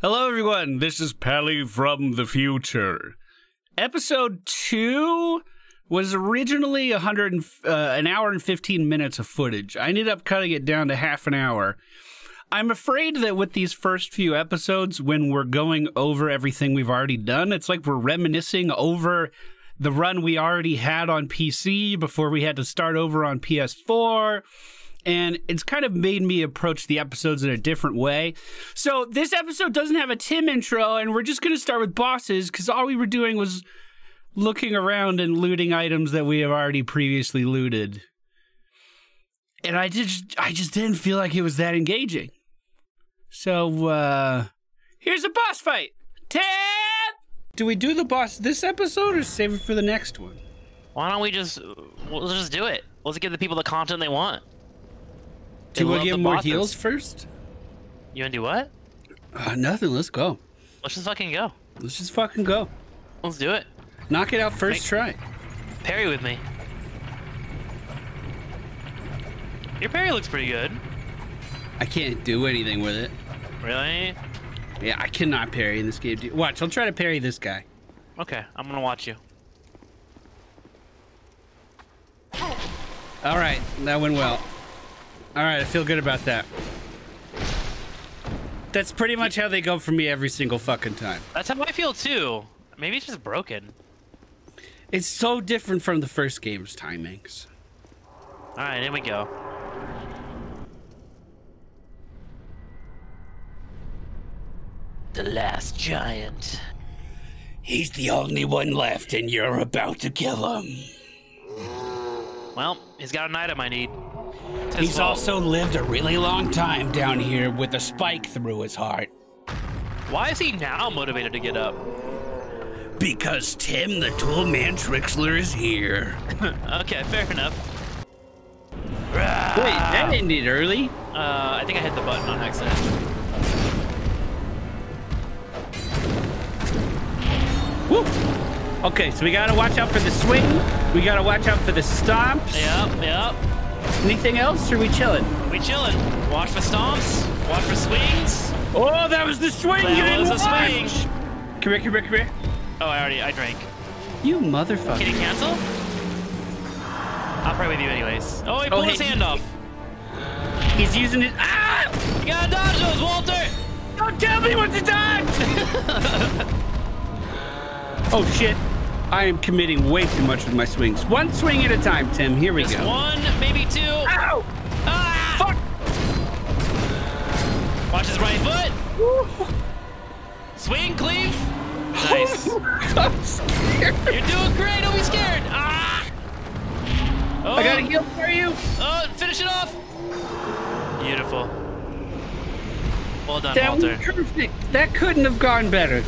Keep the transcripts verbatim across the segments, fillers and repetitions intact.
Hello everyone, this is Pally from the future. Episode two was originally one hundred, uh, an hour and fifteen minutes of footage. I ended up cutting it down to half an hour. I'm afraid that with these first few episodes, when we're going over everything we've already done, it's like we're reminiscing over the run we already had on P C before we had to start over on P S four. And it's kind of made me approach the episodes in a different way. So this episode doesn't have a Tim intro, and we're just going to start with bosses, because all we were doing was looking around and looting items that we have already previously looted. And I, did, I just didn't feel like it was that engaging. So, uh, here's a boss fight! Tim! Do we do the boss this episode, or save it for the next one? Why don't we just, let's just do it. Let's give the people the content they want. Do you want to get more heals first? You want to do what? Uh, nothing. Let's go. Let's just fucking go. Let's just fucking go. Let's do it. Knock it out first try. Parry with me. Your parry looks pretty good. I can't do anything with it. Really? Yeah, I cannot parry in this game. Watch, I'll try to parry this guy. Okay, I'm going to watch you. All right, that went well. All right, I feel good about that. That's pretty much how they go for me every single fucking time. That's how I feel too. Maybe it's just broken. It's so different from the first game's timings. All right, in we go. The last giant. He's the only one left and you're about to kill him. Well, he's got an item I need. He's also lived a really long time down here with a spike through his heart. Why is he now motivated to get up? Because Tim the Tool Man Trixler is here. Okay, fair enough. Wait, that ended early. Uh, I think I hit the button on accident. Woo! Okay, so we gotta watch out for the swing. We gotta watch out for the stomps. Yep, yep. Anything else, or are we chilling? We chilling. Watch for stomps. Watch for swings. Oh, that was the swing. That you didn't was watch. A swing. Come here, come here, come here. Oh, I already, I drank. You motherfucker. Can you cancel? I'll pray with you anyways. Oh, he pulled oh, his hey. hand off. He's using his. Ah! You gotta dodge those, Walter. Don't tell me what to dodge. Oh shit, I am committing way too much with my swings. One swing at a time, Tim. Here we Just go. One, maybe two. Ow! Ah! Fuck! Watch his right foot. Woo. Swing, cleave. Nice. I'm scared. You're doing great. Don't be scared. Ah! Oh. I got a heal for you. Oh, finish it off. Beautiful. Well done, that Walter. That was perfect. That couldn't have gone better.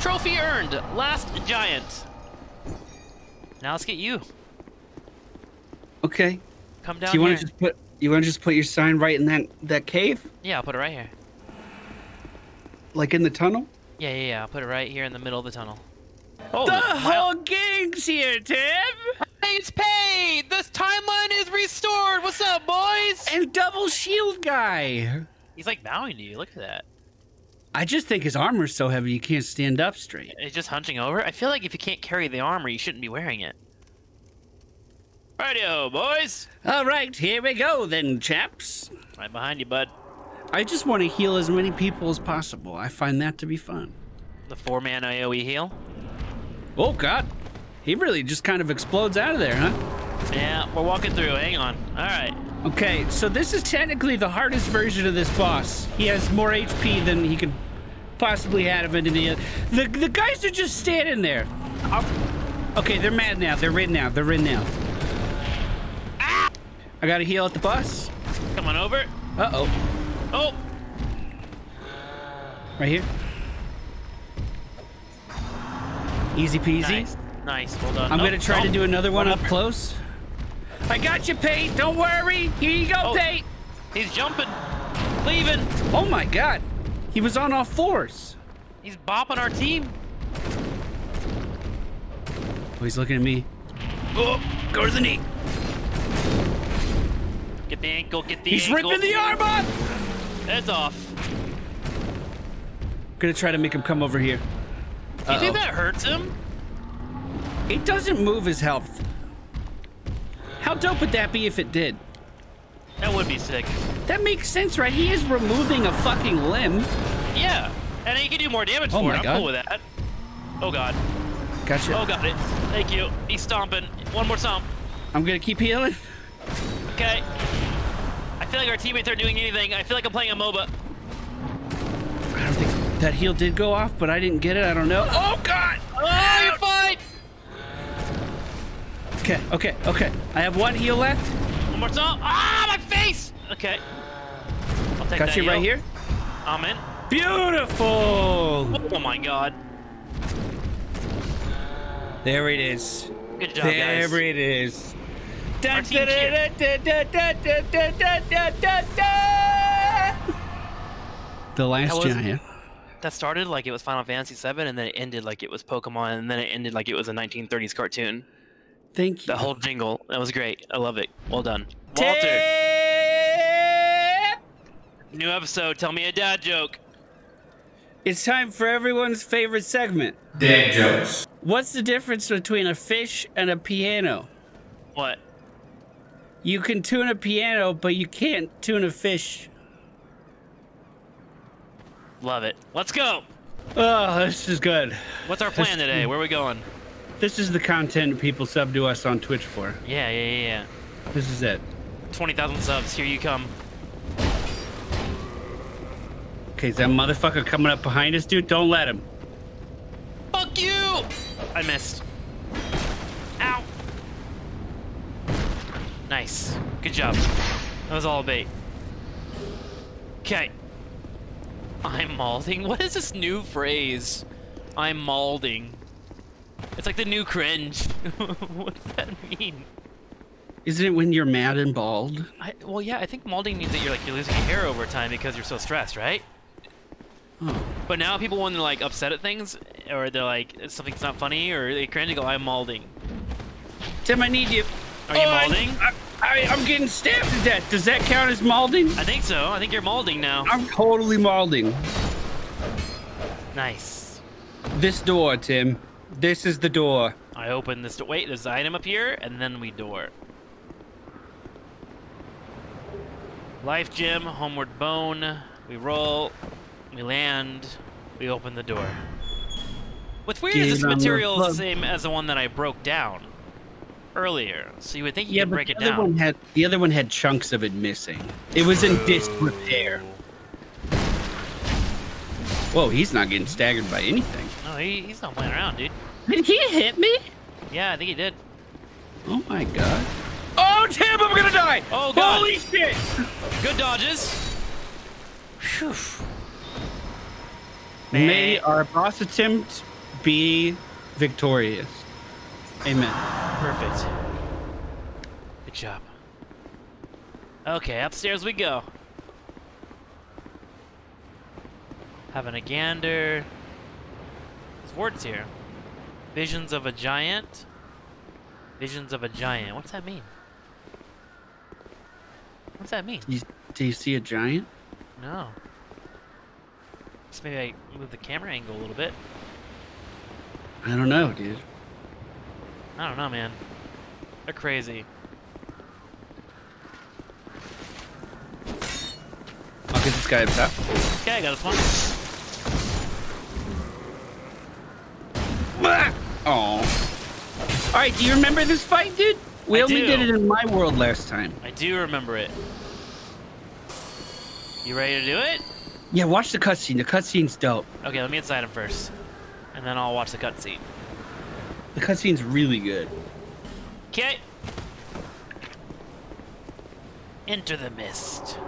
Trophy earned. Last giant. Now let's get you. Okay. Come down. Do you want to just put? You want to just put your sign right in that that cave? Yeah, I'll put it right here. Like in the tunnel? Yeah, yeah, yeah. I'll put it right here in the middle of the tunnel. Oh, the whole gang's here, Tim. It's paid. This timeline is restored. What's up, boys? And double shield guy. He's like bowing to you. Look at that. I just think his armor's so heavy you can't stand up straight. It's just hunching over? I feel like if you can't carry the armor, you shouldn't be wearing it. Rightio, boys! Alright, here we go then, chaps. Right behind you, bud. I just want to heal as many people as possible. I find that to be fun. The four-man I O E heal? Oh, God. He really just kind of explodes out of there, huh? Yeah, we're walking through. Hang on. Alright. Okay, so this is technically the hardest version of this boss. He has more H P than he could possibly have in the other. The, the guys are just standing there. Okay, they're mad now. They're in now. They're in now. Ah! I got to heal at the boss. Come on over. Uh-oh. Oh. Right here. Easy peasy. Nice. Nice. Well done. I'm going to try to do another one up close. I got you, Pate. Don't worry. Here you go, oh, Pate. He's jumping. Leaving. Oh, my God. He was on all fours. He's bopping our team. Oh, he's looking at me. Oh, go to the knee. Get the ankle. Get the he's ankle. He's ripping the arm off. It's off. Gonna try to make him come over here. Uh-oh. You think that hurts him? It doesn't move his health. How dope would that be if it did? That would be sick. That makes sense, right? He is removing a fucking limb. Yeah, and he can do more damage oh for it. I'm God. cool with that. Oh god. Gotcha. Oh god, thank you. He's stomping. One more stomp. I'm gonna keep healing. Okay. I feel like our teammates aren't doing anything. I feel like I'm playing a MOBA. I don't think that heal did go off, but I didn't get it. I don't know. Oh god! Oh, you're fine. Okay, okay, okay. I have one heal left. One more stomp. Ah, my face. Okay. I'll take Got that you heal. right here. I'm in. Beautiful! Oh my god. There it is. Good job, there guys. There it is. Da, da, da, da, da, da, da, da, da, da. The Last that Giant. Was, that started like it was Final Fantasy seven, and then it ended like it was Pokemon, and then it ended like it was a nineteen thirties cartoon. Thank you. The whole jingle. That was great. I love it. Well done. Walter. Tip. New episode. Tell me a dad joke. It's time for everyone's favorite segment. Dad jokes. What's the difference between a fish and a piano? What? You can tune a piano, but you can't tune a fish. Love it. Let's go. Oh, this is good. What's our plan this, today? Where are we going? This is the content people sub to us on Twitch for. Yeah, yeah, yeah. This is it. twenty thousand subs. Here you come. Okay, is that motherfucker coming up behind us, dude? Don't let him. Fuck you! I missed. Ow. Nice. Good job. That was all bait. Okay. I'm malding. What is this new phrase? I'm malding. It's like the new cringe. What does that mean? Isn't it when you're mad and bald? I, well, yeah, I think malding means that you're like you're losing your hair over time because you're so stressed, right? Oh. But now people, when they're like upset at things, or they're like something's not funny, or they cringe, they go, "I'm malding." Tim, I need you. Are oh, you malding? I, I, I'm getting stabbed to death. Does that count as malding? I think so. I think you're malding now. I'm totally malding. Nice. This door, Tim. This is the door. I open this door. Wait, there's an item up here, and then we door. Life gem, homeward bone. We roll. We land, we open the door. What's weird is this material is the same as the one that I broke down earlier. So you would think you yeah, could break it down. One had, the other one had chunks of it missing. It was in disrepair. Whoa, he's not getting staggered by anything. No, he, he's not playing around, dude. Did he hit me? Yeah, I think he did. Oh my god. Oh, Tim, I'm gonna die! Oh god. Holy shit! Good dodges. Whew. Man. May our boss attempt be victorious. Amen. Perfect. Good job. Okay, upstairs we go. Having a gander. There's words here. Visions of a giant. Visions of a giant. What's that mean? What's that mean? You, do you see a giant? No. So maybe I move the camera angle a little bit. I don't know, dude. I don't know, man. They're crazy. I'll get this guy up top. Okay, I got this one. Oh. Alright, do you remember this fight, dude? We I only do. did it in my world last time. I do remember it. You ready to do it? Yeah, watch the cutscene. The cutscene's dope. Okay, let me inside him first, and then I'll watch the cutscene. The cutscene's really good. Okay. Enter the mist.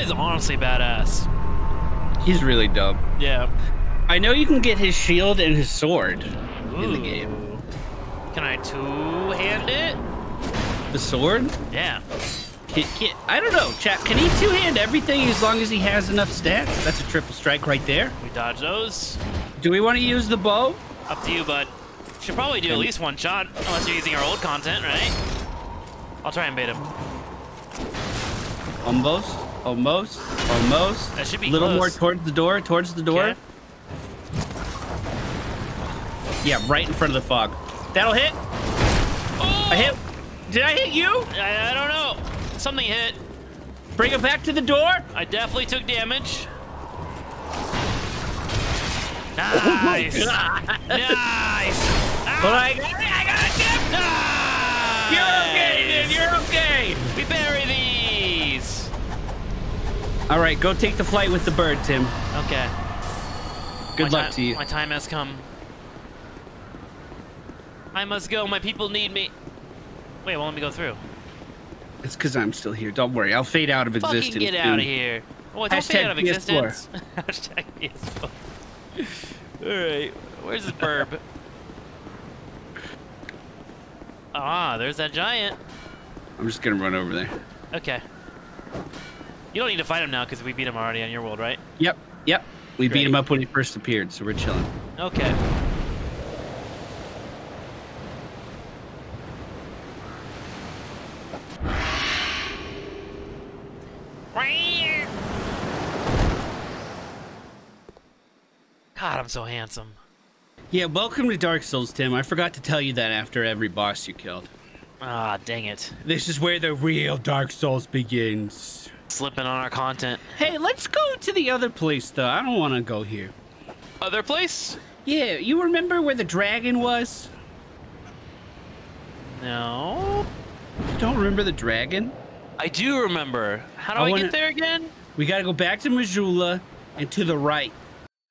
He's honestly badass. He's really dope. Yeah. I know you can get his shield and his sword Ooh. in the game. Can I two-hand it? The sword? Yeah. Can, can, I don't know, chap. Can he two-hand everything as long as he has enough stats? That's a triple strike right there. We dodge those. Do we want to use the bow? Up to you, bud. Should probably do at least one shot, unless you're using our old content, right? I'll try and bait him. Almost, almost, almost. That should be a little close. More towards the door, towards the door. Okay. Yeah, right in front of the fog. That'll hit. Oh! I hit. Did I hit you? I, I don't know. Something hit. Bring it back to the door. I definitely took damage. Nice. Nice. Well, I got it. I got it. Nice. You're okay, dude. You're okay. We bury these. All right, go take the flight with the bird, Tim. Okay. Good my luck to you. My time has come. I must go. My people need me. Wait, well, let me go through. It's because I'm still here. Don't worry. I'll fade out of Fucking existence. Fucking get out of here. Well, don't fade out of existence. Hashtag P S four. All right. Where's the burb? Ah, there's that giant. I'm just going to run over there. Okay. You don't need to fight him now because we beat him already on your world, right? Yep. Yep. We Great. beat him up when he first appeared, so we're chilling. Okay. God, I'm so handsome. Yeah, welcome to Dark Souls, Tim. I forgot to tell you that after every boss you killed. Ah, dang it. This is where the real Dark Souls begins. Slipping on our content. Hey, let's go to the other place, though. I don't want to go here. Other place? Yeah, you remember where the dragon was? No. You don't remember the dragon? I do remember. How do I, I wanna, get there again? We gotta go back to Majula and to the right.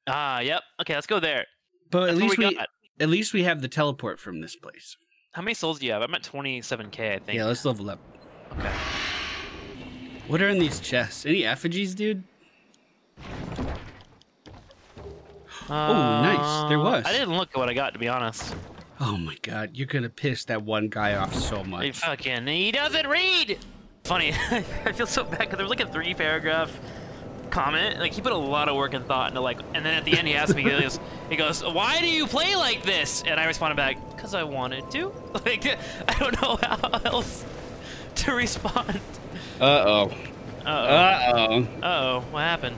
Ah, yep. Okay, let's go there. But That's at least we, we at least we have the teleport from this place. How many souls do you have? I'm at twenty-seven K, I think. Yeah, let's level up. Okay. What are in these chests? Any effigies, dude? Uh, oh, nice. There was. I didn't look at what I got, to be honest. Oh my God, you're gonna piss that one guy off so much. He fucking he doesn't read. Funny, I feel so bad because there was like a three paragraph comment. Like he put a lot of work and thought into like, and then at the end he asked me, he goes, he goes, "Why do you play like this?" And I responded back, "Cause I wanted to." Like I don't know how else to respond. Uh oh. Uh oh. Uh oh. Uh oh. What happened?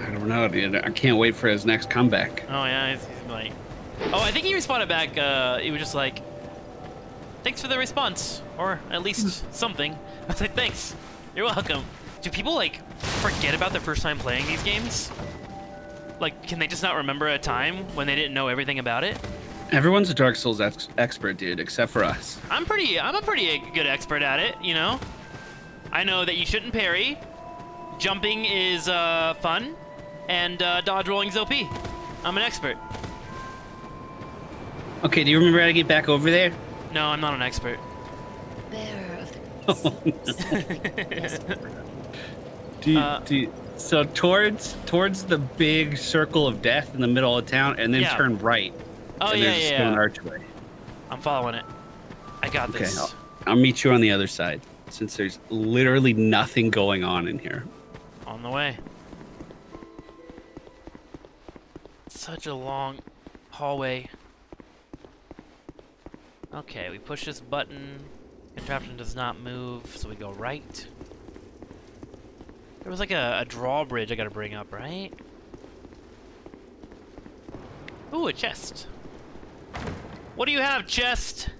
I don't know, dude. I can't wait for his next comeback. Oh yeah, he's, he's like, oh, I think he responded back. Uh, he was just like, "Thanks for the response," or at least something. I was like, "Thanks, you're welcome." Do people like forget about their first time playing these games? Like, can they just not remember a time when they didn't know everything about it? Everyone's a Dark Souls ex expert, dude, except for us. I'm pretty. I'm a pretty good expert at it, you know. I know that you shouldn't parry. Jumping is uh, fun, and uh, dodge rolling's O P. I'm an expert. Okay, do you remember how to get back over there? No, I'm not an expert. Bearer of the oh, no. do you, uh, do you, so towards towards the big circle of death in the middle of town, and then yeah. turn right. Oh and yeah, there's yeah. An archway. I'm following it. I got okay, this. I'll, I'll meet you on the other side, since there's literally nothing going on in here. On the way. Such a long hallway. Okay, we push this button. Contraption does not move, so we go right. There was like a, a drawbridge I gotta bring up, right? Ooh, a chest. What do you have, chest?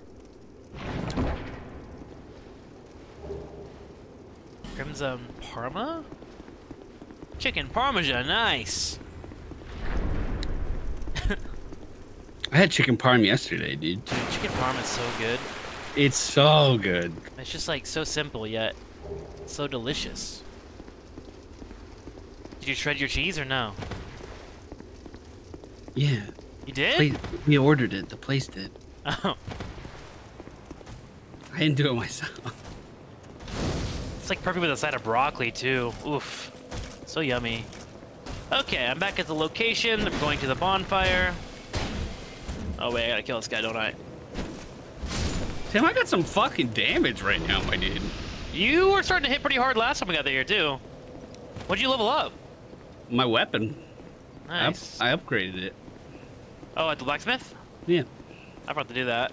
Crimson Parma? Chicken Parmesan, nice! I had chicken parm yesterday, dude. Dude, chicken parm is so good. It's so good. It's just like so simple yet so delicious. Did you shred your cheese or no? Yeah. You did? Place, we ordered it. The place did. Oh. I didn't do it myself. It's like perfect with a side of broccoli too. Oof. So yummy. Okay, I'm back at the location. I'm going to the bonfire. Oh wait, I gotta kill this guy, don't I? Tim, I got some fucking damage right now, my dude. You were starting to hit pretty hard last time we got there too. What'd you level up? My weapon. Nice. I, up I upgraded it. Oh, at the blacksmith? Yeah. I forgot to do that.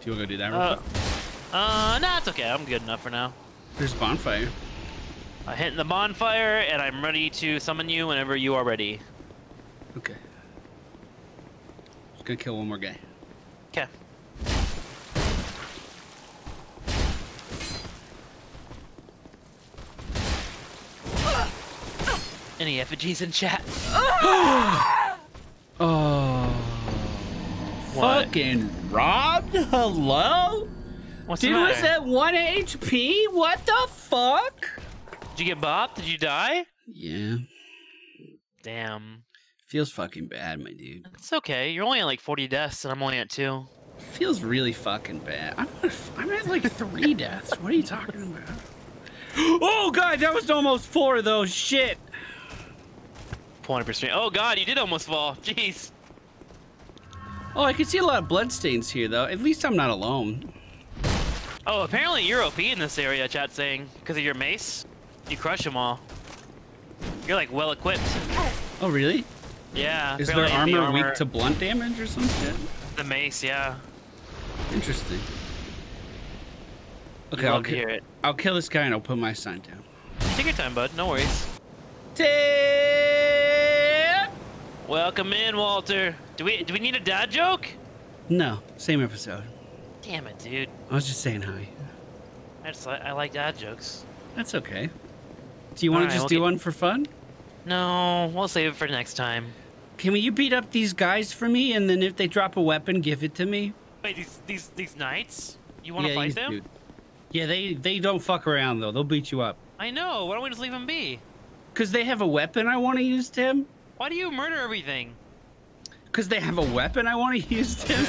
Do you want to go do that real quick? Uh, uh, nah, it's okay. I'm good enough for now. There's a bonfire. I hit the bonfire, and I'm ready to summon you whenever you are ready. Okay. Just gonna kill one more guy. Okay. Any effigies in chat? Oh. What? Fucking robbed? Hello? What's Dude, the matter? was at one H P? What the fuck? Did you get bopped? Did you die? Yeah. Damn. Feels fucking bad, my dude. It's okay. You're only at like forty deaths, and I'm only at two. Feels really fucking bad. I'm at, I'm at like three deaths. What are you talking about? Oh, God, that was almost four of those. Shit. Point per stream. Oh, God, you did almost fall. Jeez. Oh, I can see a lot of bloodstains here, though. At least I'm not alone. Oh, apparently you're O P in this area, chat's saying. Because of your mace, you crush them all. You're, like, well-equipped. Oh, really? Yeah. Is their armor, armor weak to blunt damage or some shit? The mace, yeah. Interesting. Okay, I'll, ki hear it. I'll kill this guy and I'll put my sign down. Take your time, bud. No worries. Tip! Welcome in, Walter. Do we do we need a dad joke? No, same episode. Damn it, dude. I was just saying hi. I just I like dad jokes. That's okay. Do you want to just do one for fun? No, we'll save it for next time. Can you beat up these guys for me, and then if they drop a weapon, give it to me? Wait, these these these knights? You want to fight them? Dude. Yeah, they, they don't fuck around, though. They'll beat you up. I know. Why don't we just leave them be? Because they have a weapon I want to use, Tim. Why do you murder everything? Because they have a weapon I want to use, Tim.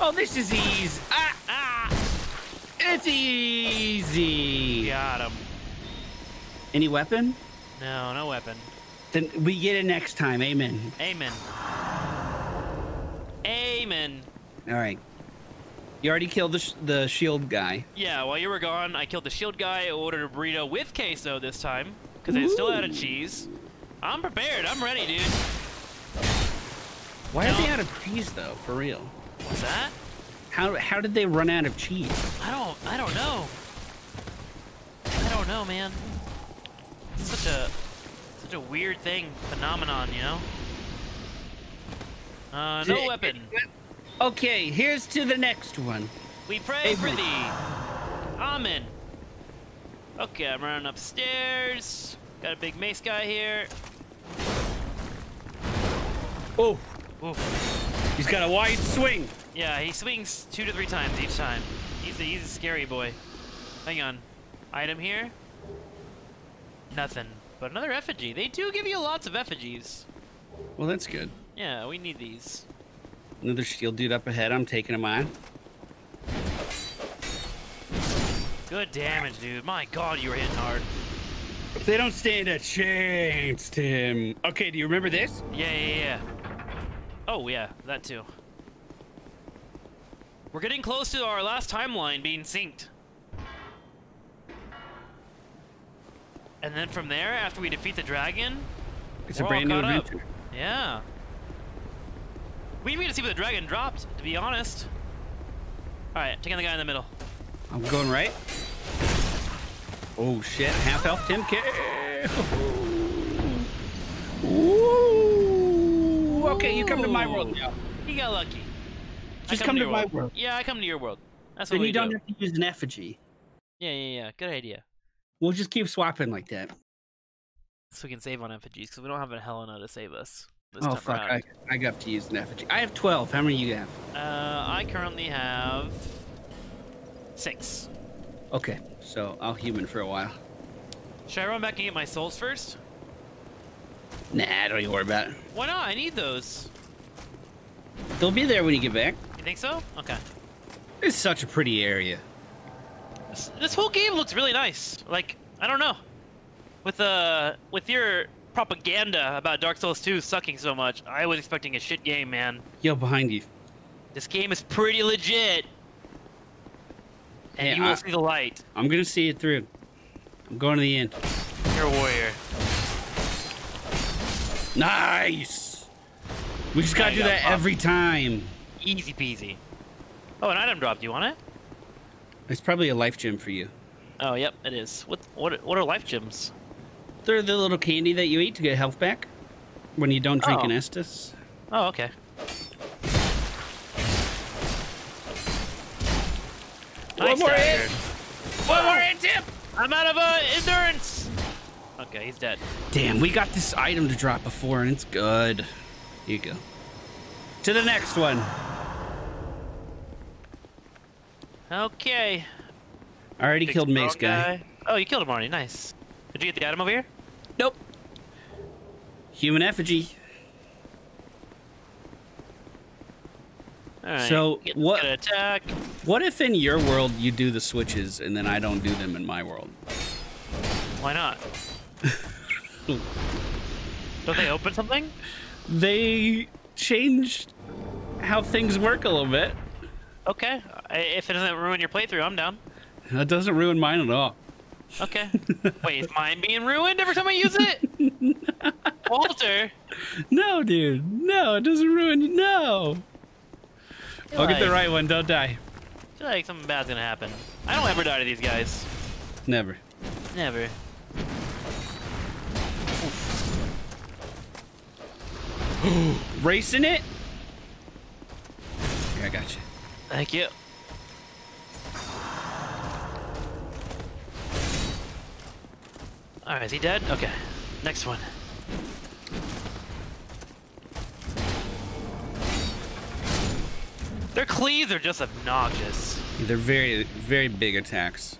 Oh, this is easy. Ah, ah. It's easy. Got him. Any weapon? No, no weapon. Then we get it next time. Amen. Amen. Amen. All right. You already killed the, sh the shield guy. Yeah, while you were gone, I killed the shield guy, ordered a burrito with queso this time, because I still had a cheese. I'm prepared. I'm ready, dude. Why no. are they out of cheese, though, for real? What's that? How, how did they run out of cheese? I don't, I don't know. I don't know, man. It's such a, such a weird thing, phenomenon, you know? Uh, no weapon. Okay, here's to the next one. We pray Avery. for thee. Amen. Okay, I'm running upstairs. Got a big mace guy here. Oh. Oof. He's got a wide swing. Yeah, he swings two to three times each time. He's a, he's a scary boy. Hang on. Item here? Nothing. But another effigy. They do give you lots of effigies. Well, that's good. Yeah, we need these. Another shield dude up ahead. I'm taking him on. Good damage, dude. My God, you were hitting hard. They don't stand a chance, Tim. Okay, do you remember this? Yeah, yeah, yeah. Oh, yeah, that too. We're getting close to our last timeline being synced. And then from there, after we defeat the dragon, it's a brand new adventure. Yeah. We need to see where the dragon dropped, to be honest. All right, taking the guy in the middle. I'm going right. Oh, shit. Half health, ten K. Ooh. Okay, you come to my world now. You got lucky. Just come, come to, to my world. world. Yeah, I come to your world. That's what and we you do. don't have to use an effigy. Yeah, yeah, yeah. Good idea. We'll just keep swapping like that. So we can save on effigies, because we don't have a Helena to save us. Oh fuck! I, I got to use an effigy. I have twelve. How many you have? Uh, I currently have six. Okay, so I'll human for a while. Should I run back and get my souls first? Nah, don't even worry about it. Why not? I need those. They'll be there when you get back. You think so? Okay. It's such a pretty area. This, this whole game looks really nice. Like, I don't know. With uh, with your propaganda about Dark Souls two sucking so much, I was expecting a shit game, man. Yo, behind you. This game is pretty legit. And hey, you I, will see the light. I'm gonna see it through. I'm going to the end. You're a warrior. Nice! We just gotta do that every time. Easy peasy. Oh, an item drop. Do you want it? It's probably a life gem for you. Oh, yep, it is. What what what are life gems? They're the little candy that you eat to get health back when you don't drink oh. an Estus. Oh, okay. Nice. One more hit! One more hit, Tim! I'm out of uh, endurance! Okay, he's dead. Damn, we got this item to drop before, and it's good. Here you go. To the next one. Okay. I already Six killed Mace guy. guy. Oh, you killed him already. Nice. Did you get the item over here? Nope. Human effigy. All right. So get, what? Get attack. What if in your world you do the switches and then I don't do them in my world? Why not? Don't they open something? They changed how things work a little bit. Okay. If it doesn't ruin your playthrough, I'm down. That doesn't ruin mine at all. Okay. Wait, is mine being ruined every time I use it? Walter. No, dude. No, it doesn't ruin. No. I'll like, get the right one. Don't die. I feel like something bad's gonna happen. I don't ever die to these guys. Never. Never. Racing it? Yeah, I got you. Thank you. All right, is he dead? Okay. Next one. Their cleaves are just obnoxious. Yeah, they're very, very big attacks.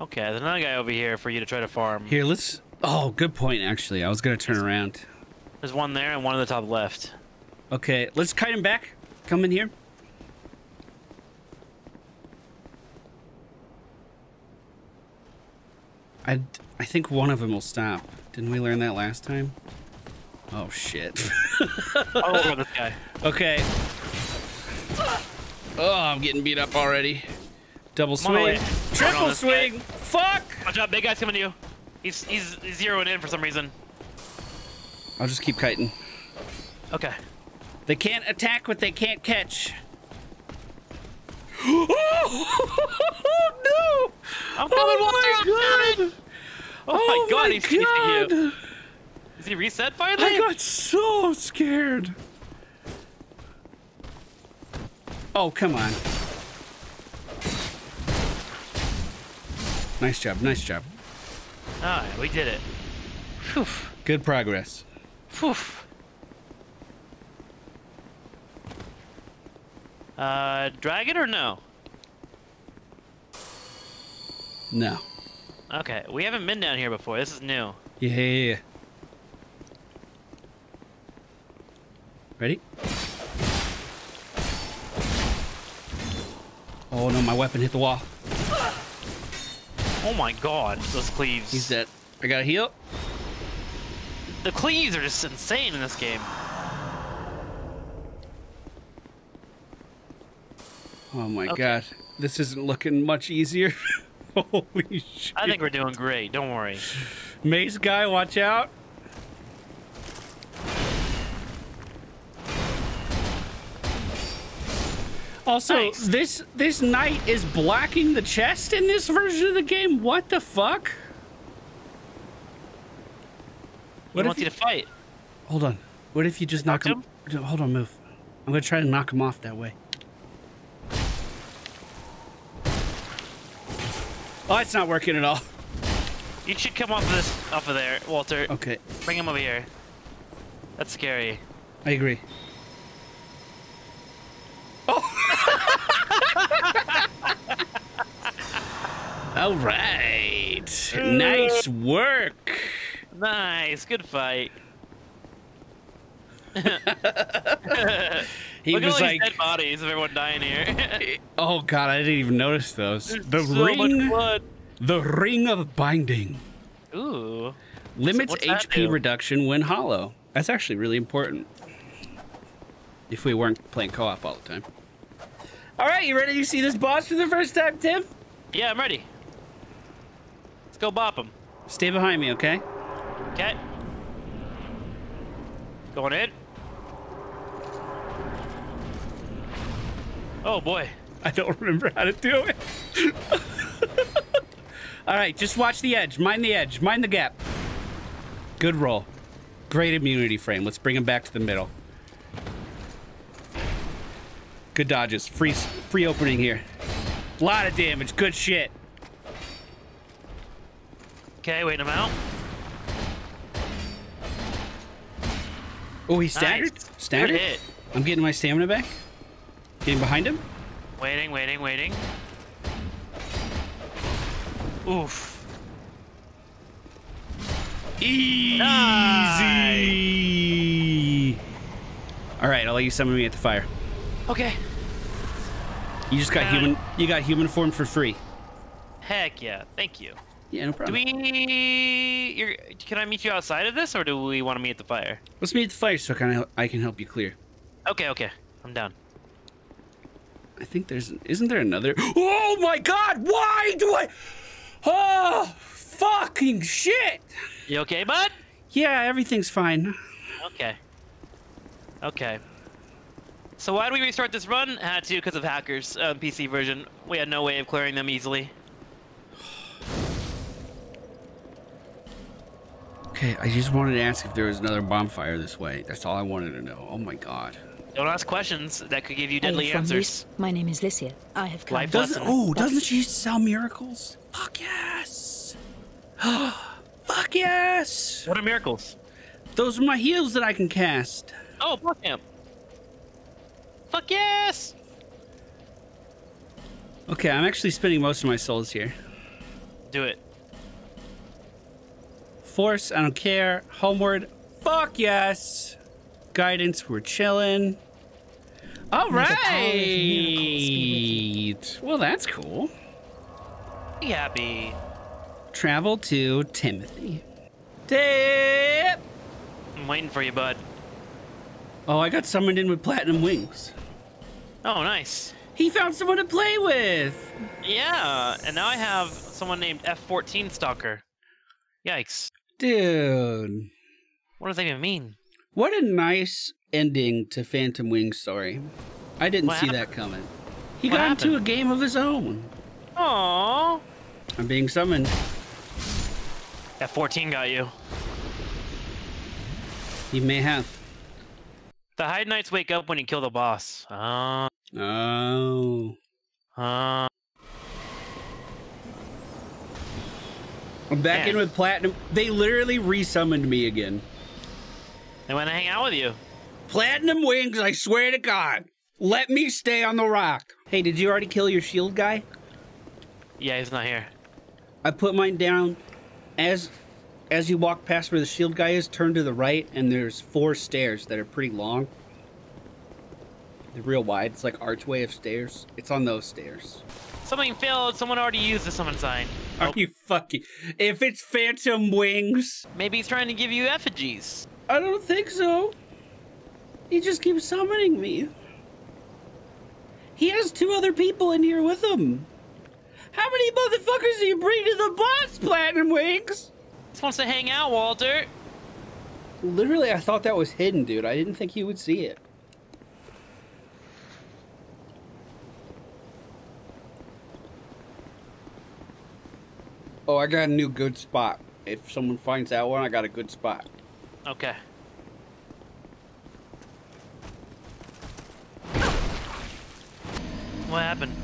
Okay, there's another guy over here for you to try to farm. Here, let's... Oh, good point, actually. I was going to turn there's, around. There's one there and one on the top left. Okay, let's kite him back. Come in here. I, I think one of them will stop. Didn't we learn that last time? Oh, shit. Oh, this guy. Okay. Oh, I'm getting beat up already. Double Come swing. On, Triple swing. Guy. Fuck! Watch out, big guy's coming to you. He's, he's zeroing in for some reason. I'll just keep kiting. Okay. They can't attack what they can't catch. Oh, no! I'm coming, oh Walter! I'm coming! Oh, oh my god, my he's chasing you. Is he reset finally? I got so scared. Oh, come on. Nice job, nice job. Alright, we did it. Whew. Good progress. Whew. Uh, drag it or no? No. Okay, we haven't been down here before. This is new. Yeah. Ready? Oh no, my weapon hit the wall. Oh my god, those cleaves. He's dead. I gotta heal. The cleaves are just insane in this game. Oh my okay. god. This isn't looking much easier. Holy shit. I think we're doing great, don't worry. Mace guy, watch out. Also, nice. this this knight is blocking the chest in this version of the game. What the fuck? What wants you to fight? Hold on. What if you just knock him? him? Hold on, move. I'm gonna try to knock him off that way. Oh, it's not working at all. You should come off of this, off of there, Walter. Okay. Bring him over here. That's scary. I agree. All right. Nice work. Nice. Good fight. He Look was at all like, these dead bodies of everyone dying here. Oh God, I didn't even notice those. There's the so ring, much blood. The ring of binding. Ooh. Limits so H P reduction when hollow. That's actually really important. If we weren't playing co-op all the time. All right, you ready to see this boss for the first time, Tim? Yeah, I'm ready. Let's go bop him. Stay behind me, okay? Okay. Going in. Oh boy. I don't remember how to do it. All right, just watch the edge. Mind the edge. Mind the gap. Good roll. Great immunity frame. Let's bring him back to the middle. Good dodges. Free, free opening here. A lot of damage. Good shit. Okay, waiting him out. Oh, he staggered? Nice. Staggered? Good hit. I'm getting my stamina back. Getting behind him. Waiting, waiting, waiting. Oof. Easy. Nice. All right, I'll let you summon me at the fire. Okay. You just got human. You got human form for free. Heck yeah! Thank you. Yeah, no problem. Do we? You're, can I meet you outside of this, or do we want to meet at the fire? Let's meet at the fire, so can I? I can help you clear. Okay, okay, I'm down. I think there's. Isn't there another? Oh my God! Why do I? Oh, fucking shit! You okay, bud? Yeah, everything's fine. Okay. Okay. So why do we restart this run? Had to because of hackers. Um, P C version. We had no way of clearing them easily. Okay, I just wanted to ask if there was another bonfire this way. That's all I wanted to know. Oh my God. Don't ask questions that could give you deadly answers. This? My name is Lysia. I have come. Life doesn't, oh, doesn't she sell miracles? Fuck yes. Fuck yes. What are miracles? Those are my heals that I can cast. Oh, fuck him. Fuck yes! Okay, I'm actually spending most of my souls here. Do it. Force, I don't care. Homeward, fuck yes! Guidance, we're chilling. All right! Well, that's cool. Be happy. Travel to Timothy. Tip! I'm waiting for you, bud. Oh, I got summoned in with Platinum Wings. Oh, nice. He found someone to play with. Yeah, and now I have someone named F fourteen Stalker. Yikes. Dude. What does that even mean? What a nice ending to Phantom Wings' story. I didn't what see happened? that coming. He what got happened? into a game of his own. Aww. I'm being summoned. F fourteen got you. He may have. The Hide Knights wake up when you kill the boss. Oh. Oh. Uh. I'm back Man. in with Platinum. They literally resummoned me again. They want to hang out with you. Platinum Wings, I swear to God. Let me stay on the rock. Hey, did you already kill your shield guy? Yeah, he's not here. I put mine down. As... As you walk past where the shield guy is, turn to the right, and there's four stairs that are pretty long. They're real wide. It's like archway of stairs. It's on those stairs. Something failed. Someone already used the summon sign. Are oh. you fucking... If it's Phantom Wings... Maybe he's trying to give you effigies. I don't think so. He just keeps summoning me. He has two other people in here with him. How many motherfuckers do you bring to the boss, Platinum Wings? Just wants to hang out, Walter. Literally, I thought that was hidden, dude. I didn't think he would see it. Oh, I got a new good spot. If someone finds that one, I got a good spot. Okay. What happened?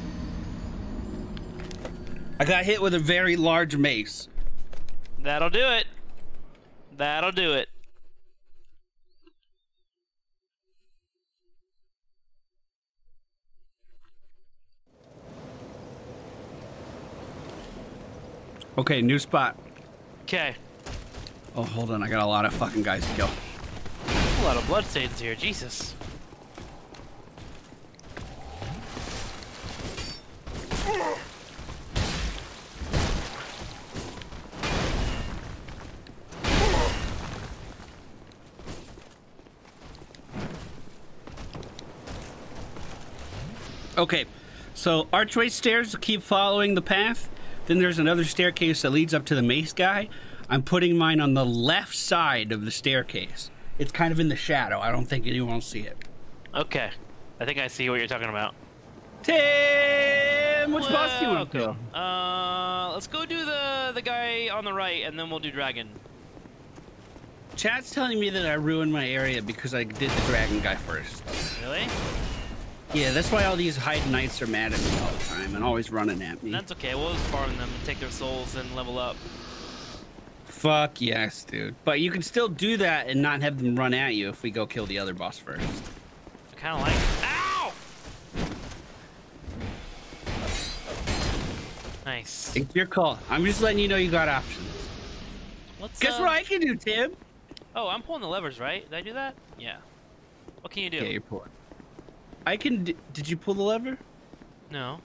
I got hit with a very large mace. That'll do it. That'll do it. Okay, new spot. Okay. Oh, hold on. I got a lot of fucking guys to kill. A lot of bloodstains here. Jesus. Okay, so archway stairs, keep following the path. Then there's another staircase that leads up to the mace guy. I'm putting mine on the left side of the staircase. It's kind of in the shadow. I don't think anyone will see it. Okay. I think I see what you're talking about. Tim! Which well, boss do you want to go? go? Uh, let's go do the, the guy on the right, and then we'll do dragon. Chat's telling me that I ruined my area because I did the dragon guy first. Really? Yeah, that's why all these hide knights are mad at me all the time and always running at me. That's okay. We'll just farm them and take their souls and level up. Fuck yes, dude. But you can still do that and not have them run at you if we go kill the other boss first. I kind of like it. Ow! Nice. It's your call. I'm just letting you know you got options. What's Guess uh... what I can do, Tim? Oh, I'm pulling the levers, right? Did I do that? Yeah. What can you do? Yeah, you're pulling. I can... D did you pull the lever? No.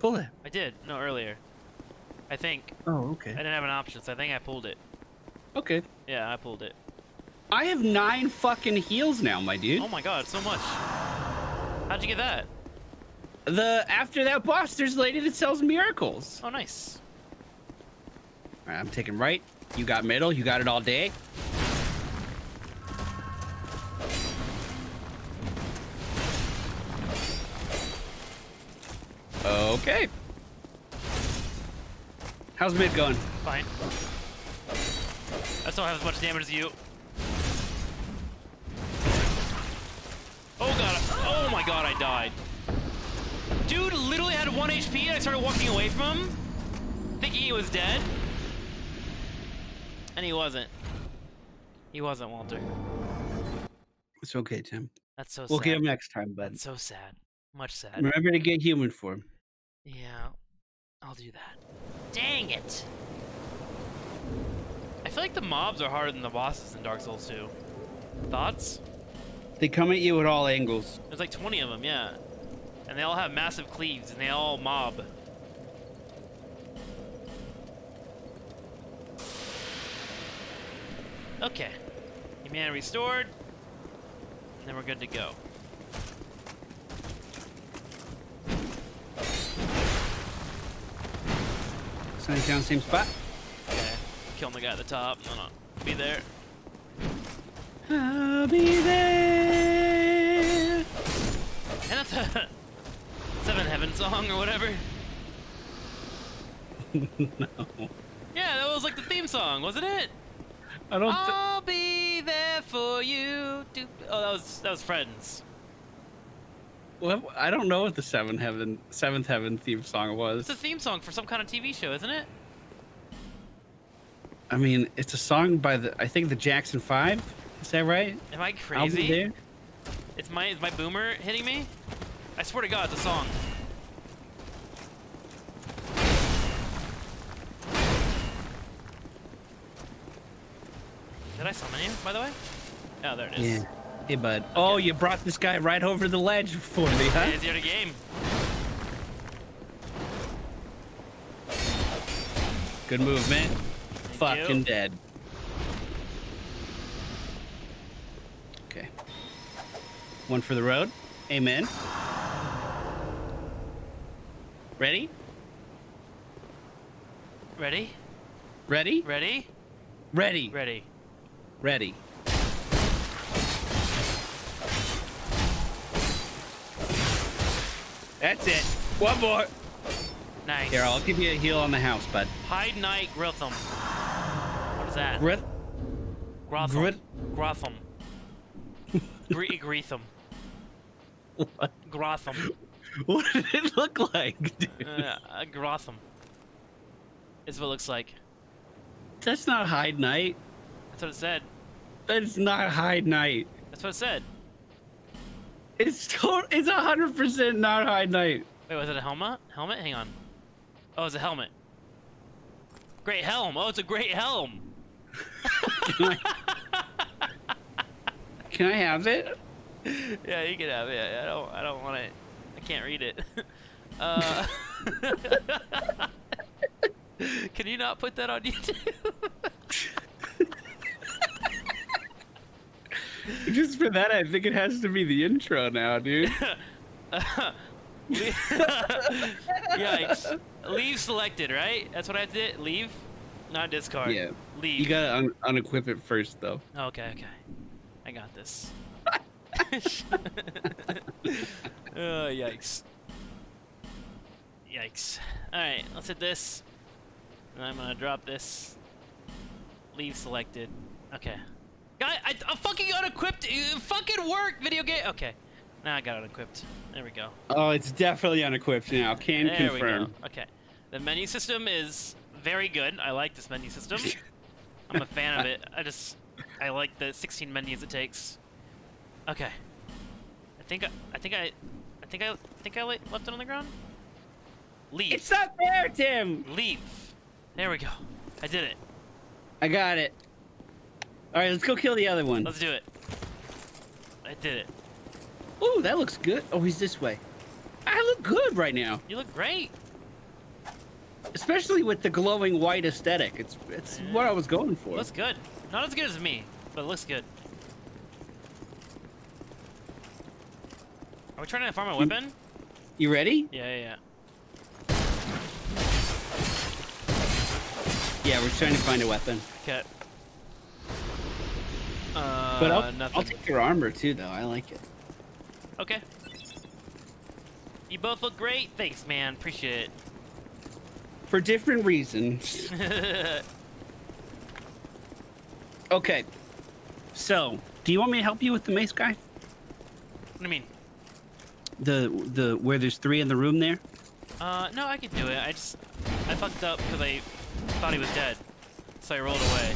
Pull it. I did. No, earlier. I think. Oh, okay. I didn't have an option, so I think I pulled it. Okay. Yeah, I pulled it. I have nine fucking heals now, my dude. Oh my god, so much. How'd you get that? The... After that boss, there's a lady that sells miracles. Oh, nice. Alright, I'm taking right. You got middle. You got it all day. Okay. How's mid going? Fine. I still have as much damage as you. Oh god. Oh my god, I died. Dude literally had one H P and I started walking away from him, thinking he was dead. And he wasn't. He wasn't, Walter. It's okay, Tim. That's so sad. We'll get him next time, bud. That's so sad. Much sad. Remember to get human form. Yeah, I'll do that. Dang it! I feel like the mobs are harder than the bosses in Dark Souls two. Thoughts? They come at you at all angles. There's like twenty of them, yeah. And they all have massive cleaves, and they all mob. Okay. Humanity restored. And then we're good to go. Sunny's down same spot. Okay. Killing the guy at the top. No, no. Be there. I'll be there. And that's a Seven Heaven song or whatever. No. Yeah, that was like the theme song, wasn't it? I don't. I'll be there for you. To... Oh, that was that was Friends. Well, I don't know what the Seventh Heaven, Seventh Heaven theme song was. It's a theme song for some kind of T V show, isn't it? I mean, it's a song by the, I think the Jackson Five. Is that right? Am I crazy? I'll be there. It's my, is my boomer hitting me? I swear to God, it's a song. Did I summon you, by the way? Oh, there it is. Yeah. Hey, bud. Okay. Oh, you brought this guy right over the ledge for me, huh? It's the other game. Good movement. Thank Fucking you. Dead. Okay. One for the road. Amen. Ready? Ready? Ready? Ready? Ready. Ready. Ready. That's it. One more. Nice. Here, I'll give you a heal on the house, bud. Hide Knight Gritham. What is that? Grith? Grotham. Grotham. Gritham. What? Grotham. What did it look like, dude? Uh, uh, Grotham. Is what it looks like. That's not Hide Knight. That's what it said. That's not Hide Knight. That's what it said. It's total, it's one hundred percent not Hide Knight. Wait, was it a helmet? Helmet? Hang on. Oh, it's a helmet. Great helm. Oh, it's a great helm. Can, I, can I have it? Yeah, you can have it. I don't, I don't want it. I can't read it. Uh... Can you not put that on YouTube? Just for that, I think it has to be the intro now, dude. uh, le Yikes. Leave selected, right? That's what I did. Leave, not discard. Yeah. Leave. You gotta un unequip it first, though. Okay, okay. I got this. Oh, yikes. Yikes. Alright, let's hit this. And I'm gonna drop this. Leave selected. Okay. I, I, I fucking unequipped. It fucking worked, video game. Okay. Now I got unequipped. There we go. Oh, it's definitely unequipped now. Can there confirm. We go. Okay. The menu system is very good. I like this menu system. I'm a fan of it. I just, I like the sixteen menus it takes. Okay. I think I, I think I, I think I, I think I left it on the ground. Leave. It's not there, Tim. Leave. There we go. I did it. I got it. All right, let's go kill the other one. Let's do it. I did it. Ooh, that looks good. Oh, he's this way. I look good right now. You look great. Especially with the glowing white aesthetic. It's it's yeah. what I was going for. Looks good. Not as good as me, but it looks good. Are we trying to farm a weapon? You ready? Yeah, yeah, yeah. Yeah, we're trying to find a weapon. Okay. Uh, but I'll, I'll take your armor too, though. I like it. Okay. You both look great. Thanks, man. Appreciate it. For different reasons. Okay. So, do you want me to help you with the mace guy? What do you mean? The the where there's three in the room there. Uh, no, I could do it. I just I fucked up because I thought he was dead, so I rolled away.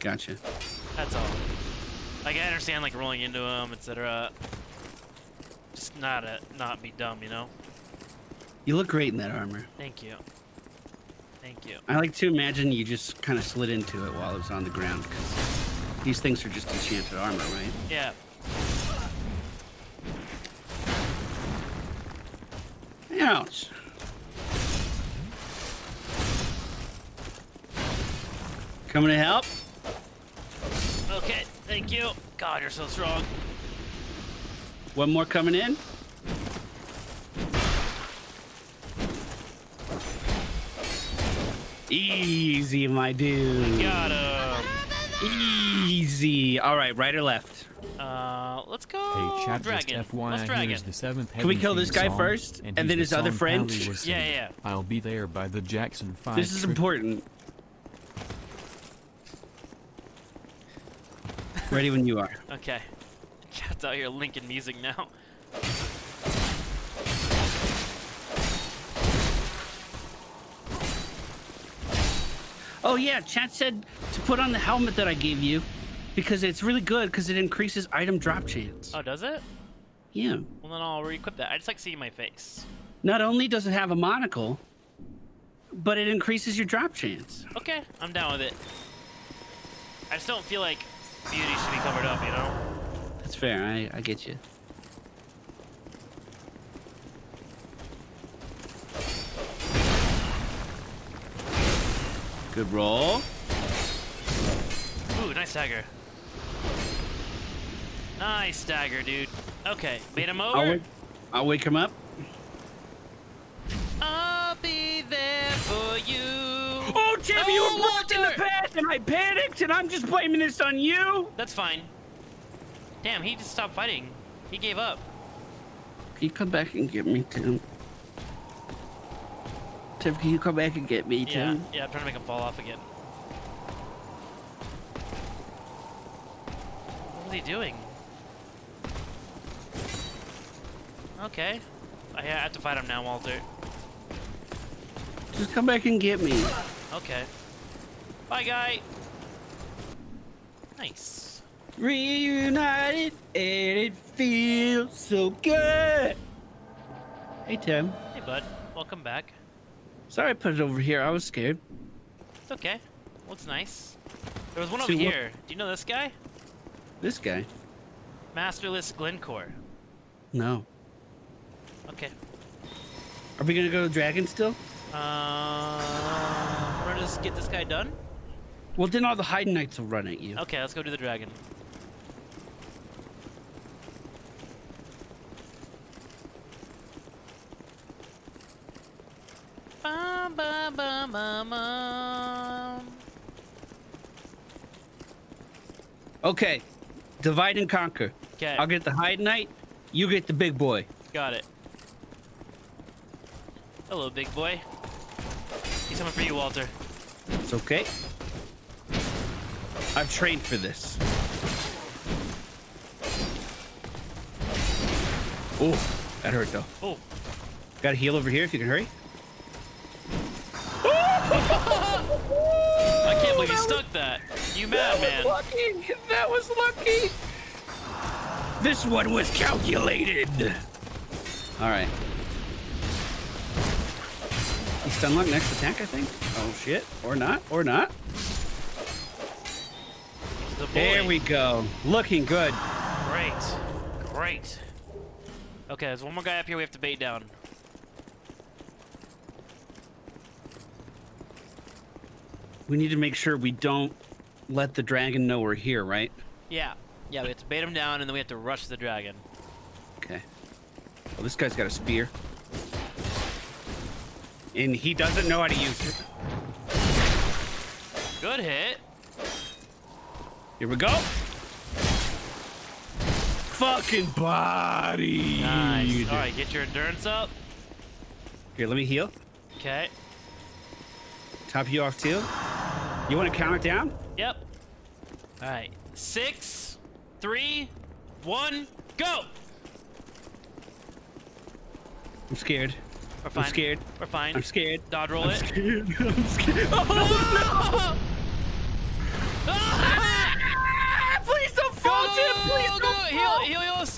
Gotcha. That's all. Like, I understand, like, rolling into him, et cetera. Just not a, not be dumb, you know? You look great in that armor. Thank you. Thank you. I like to imagine you just kind of slid into it while it was on the ground, because these things are just enchanted armor, right? Yeah. Ouch. Coming to help? Okay, thank you. God, you're so strong. One more coming in. Easy, my dude. Got him. Easy. All right, right or left? Uh, let's go. Hey, dragon. Let's dragon. The Can we kill this guy song, first, and, and then his other friend? Yeah, yeah. I'll be there by the Jackson Five. This is important. Ready when you are. Okay. Chat's out here linking music now. Oh yeah, chat said to put on the helmet that I gave you because it's really good because it increases item drop chance. Oh, does it? Yeah. Well, then I'll re-equip that. I just like seeing my face. Not only does it have a monocle, but it increases your drop chance. Okay, I'm down with it. I just don't feel like beauty should be covered up, you know? That's fair, I, I get you. Good roll. Ooh, nice dagger. Nice dagger, dude. Okay, made him over. I'll wake, I'll wake him up. I'll be there for you. Oh, Tim, oh, you were blocked in the path, and I panicked, and I'm just blaming this on you. That's fine. Damn, he just stopped fighting. He gave up. Can you come back and get me, Tim? Tim, can you come back and get me, Tim? Yeah, yeah, I'm trying to make him fall off again. What was he doing? Okay. I have to fight him now, Walter. Just come back and get me. Okay. Bye, guy. Nice. Reunited, and it feels so good. Hey, Tim. Hey, bud. Welcome back. Sorry I put it over here. I was scared. It's okay. Looks nice. There was one over here. Do you know this guy? This guy? Masterless Glencore. No. Okay. Are we gonna go to Dragon still? Uh, we're gonna just get this guy done. Well, then all the hide knights will run at you. Okay, let's go do the dragon. Bum, bum, bum, bum, bum. Okay, divide and conquer. Okay. I'll get the hide knight. You get the big boy. Got it. Hello, big boy. He's coming for you, Walter. It's okay. I've trained for this. Oh, that hurt though. Oh. Got a heal over here if you can hurry. I can't believe you stuck that. You mad, man. Lucky. That was lucky. This one was calculated. All right. You stun lock next attack, I think. Oh shit. Or not. Or not. The there we go. Looking good. Great. Great. Okay, there's one more guy up here we have to bait down. We need to make sure we don't let the dragon know we're here, right? Yeah. Yeah, we have to bait him down and then we have to rush the dragon. Okay. Well, this guy's got a spear. And he doesn't know how to use it. Good hit. Here we go. Fucking body. Nice. All right, get your endurance up. Here, let me heal. Okay. Top you off too. You want to count it down? Yep. All right. Six, three, one, go. I'm scared. We're fine. I'm scared. We're fine. I'm scared. Dodge roll I'm it. Scared. I'm scared. Oh, no. Ah! Please don't fall, go, Tim! Please go, go, don't go. Fall! Heal, heal, heal us!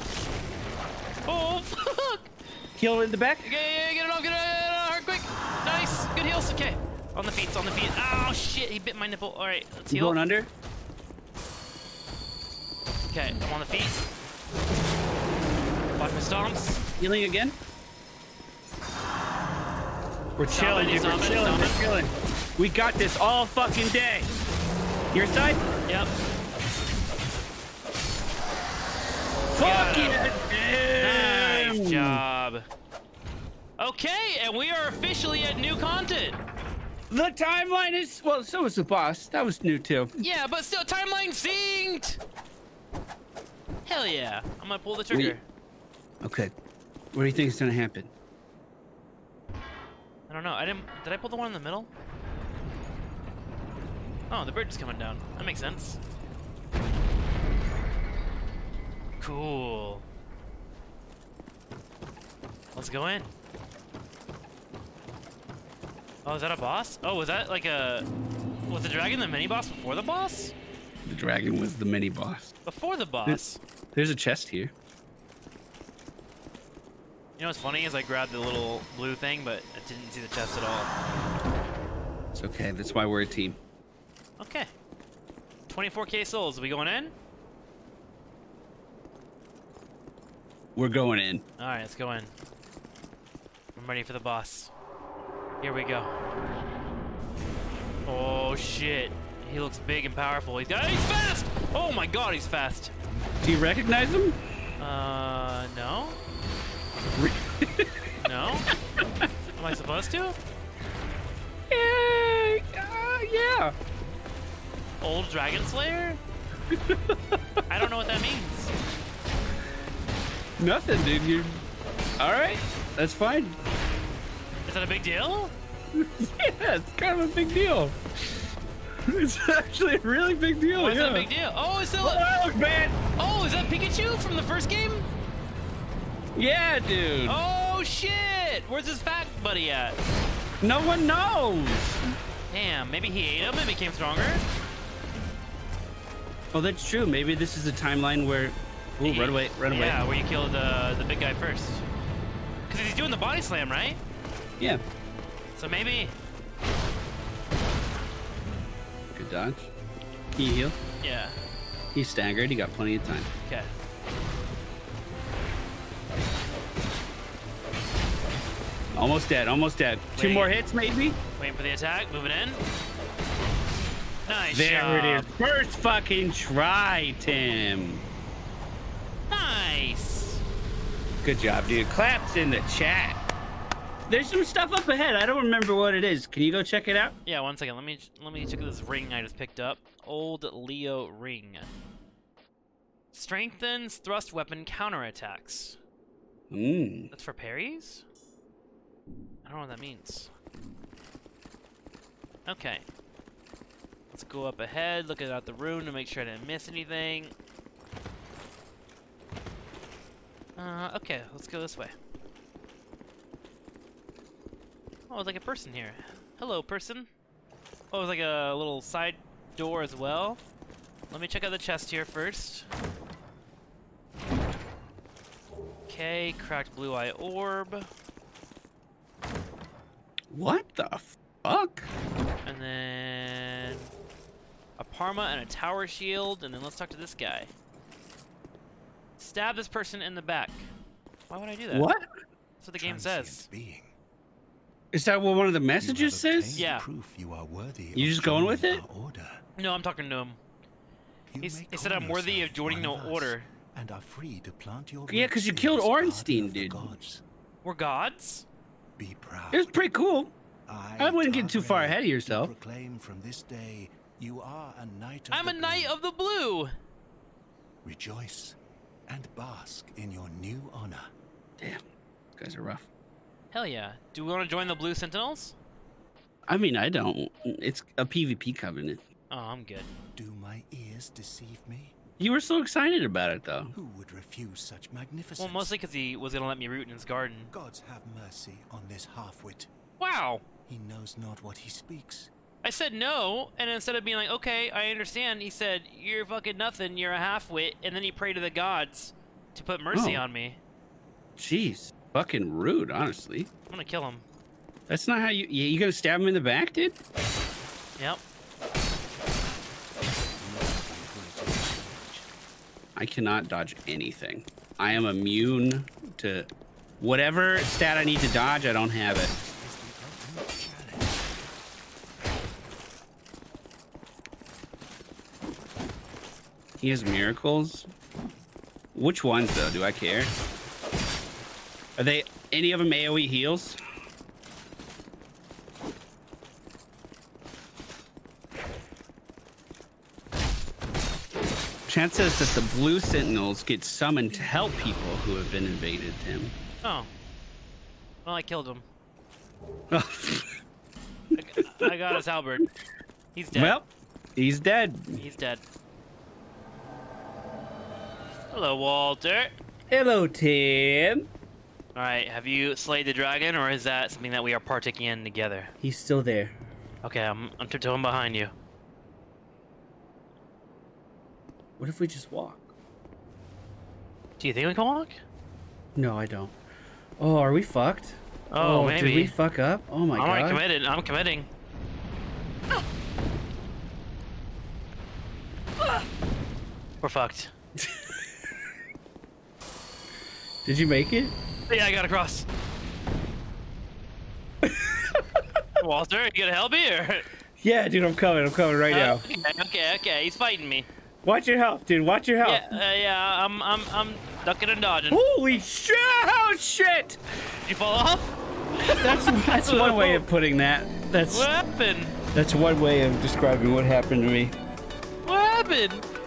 Oh, fuck! Heal in the back? Yeah, yeah, get it off, get it off, quick! Nice, good heals, okay. On the feet, on the feet. Oh, shit, he bit my nipple. All right, let's heal. Going under? Okay, I'm on the feet. Watch my stomps. Healing again? We're chilling, dude, we're chilling, we're chilling. We got this all fucking day. Your side? Yep. Fuck yeah! Nice job. Okay, and we are officially at new content. The timeline is... Well, so was the boss. That was new, too. Yeah, but still, timeline synced! Hell yeah. I'm gonna pull the trigger. We... Okay. What do you think is gonna happen? I don't know. I didn't... Did I pull the one in the middle? Oh, the bird's coming down. That makes sense. Cool. Let's go in. Oh, is that a boss? Oh, was that like a... Was the dragon the mini-boss before the boss? The dragon was the mini-boss. Before the boss? There's, there's a chest here. You know what's funny is I grabbed the little blue thing, but I didn't see the chest at all. It's okay. That's why we're a team. Okay. twenty-four K souls. Are we going in? We're going in. All right, let's go in. I'm ready for the boss. Here we go. Oh, shit. He looks big and powerful. He's, he's fast! Oh, my God, he's fast. Do you recognize him? Uh, no. No? Am I supposed to? Yeah. Uh, yeah. Old Dragon Slayer? I don't know what that means. Nothing, dude. You all right? That's fine. Is that a big deal? Yeah, it's kind of a big deal. It's actually a really big deal. Why is yeah. that a big deal? Oh, is that? Oh, look, man. Oh, is that Pikachu from the first game? Yeah, dude. Oh shit! Where's his fat buddy at? No one knows. Damn. Maybe he ate him and became stronger. Oh, that's true. Maybe this is a timeline where. Ooh, run away, run away. Yeah, where you kill the, the big guy first. Because he's doing the body slam, right? Yeah. So maybe... Good dodge. Can you heal? Yeah. He's staggered. He got plenty of time. Okay. Almost dead, almost dead. Waiting. Two more hits, maybe? Waiting for the attack, moving in. Nice there job. It is. First fucking try, Tim. Nice. Good job, dude. Claps in the chat. There's some stuff up ahead. I don't remember what it is. Can you go check it out? Yeah, one second. Let me let me check this ring I just picked up. Old Leo ring. Strengthens thrust weapon counterattacks. Mm. That's for parries? I don't know what that means. Okay. Let's go up ahead, look at the room to make sure I didn't miss anything. Uh, okay, let's go this way. Oh, there's like a person here. Hello, person. Oh, there's like a little side door as well. Let me check out the chest here first. Okay, cracked blue eye orb. What the fuck? And then a Parma and a tower shield, and then let's talk to this guy. Stab this person in the back. Why would I do that? What? That's what the game says. Being. Is that what one of the messages says? Yeah. Proof you are worthy. You just going with it? Order. No, I'm talking to him. He's, he said I'm worthy of joining the order. And are free to plant your yeah, because you killed Ornstein, dude. Gods. We're gods? Be proud. It was pretty cool. I, I wouldn't get too far ahead of yourself. Proclaim from this day, you are a knight of I'm the a blue. Knight of the blue. Rejoice and bask in your new honor. Damn, you guys are rough. Hell yeah. Do we want to join the Blue Sentinels? I mean, I don't. It's a PvP covenant. Oh, I'm good. Do my ears deceive me? You were so excited about it, though. Who would refuse such magnificence? Well, mostly because he was going to let me root in his garden. Gods have mercy on this half-wit. Wow. He knows not what he speaks. I said no, and instead of being like, okay, I understand, he said, you're fucking nothing, you're a half-wit, and then he prayed to the gods to put mercy oh. on me. Jeez, fucking rude, honestly. I'm gonna kill him. That's not how you... Yeah, you gonna stab him in the back, dude? Yep. I cannot dodge anything. I am immune to whatever stat I need to dodge, I don't have it. He has miracles. Which ones though? Do I care? Are they any of them AoE heals? Chad says that the Blue Sentinels get summoned to help people who have been invaded, Tim. Oh. Well, I killed him. Oh. I, I got us Albert. He's dead. Well, he's dead. He's dead. Hello, Walter. Hello, Tim. All right, have you slayed the dragon, or is that something that we are partaking in together? He's still there. Okay, I'm, I'm tiptoeing behind you. What if we just walk? Do you think we can walk? No, I don't. Oh, are we fucked? Oh, oh maybe. Did we fuck up? Oh, my God. I'm committed. I'm committing. We're fucked. Did you make it? Yeah, I got across. Walter, you gonna help me or? Yeah, dude, I'm coming. I'm coming right uh, now. Okay, okay, okay. He's fighting me. Watch your health, dude. Watch your health. Yeah, uh, yeah. I'm, I'm, I'm ducking and dodging. Holy shit! Oh shit! Did you fall off? That's that's one way of putting that. That's what happened. That's one way of describing what happened to me. What happened?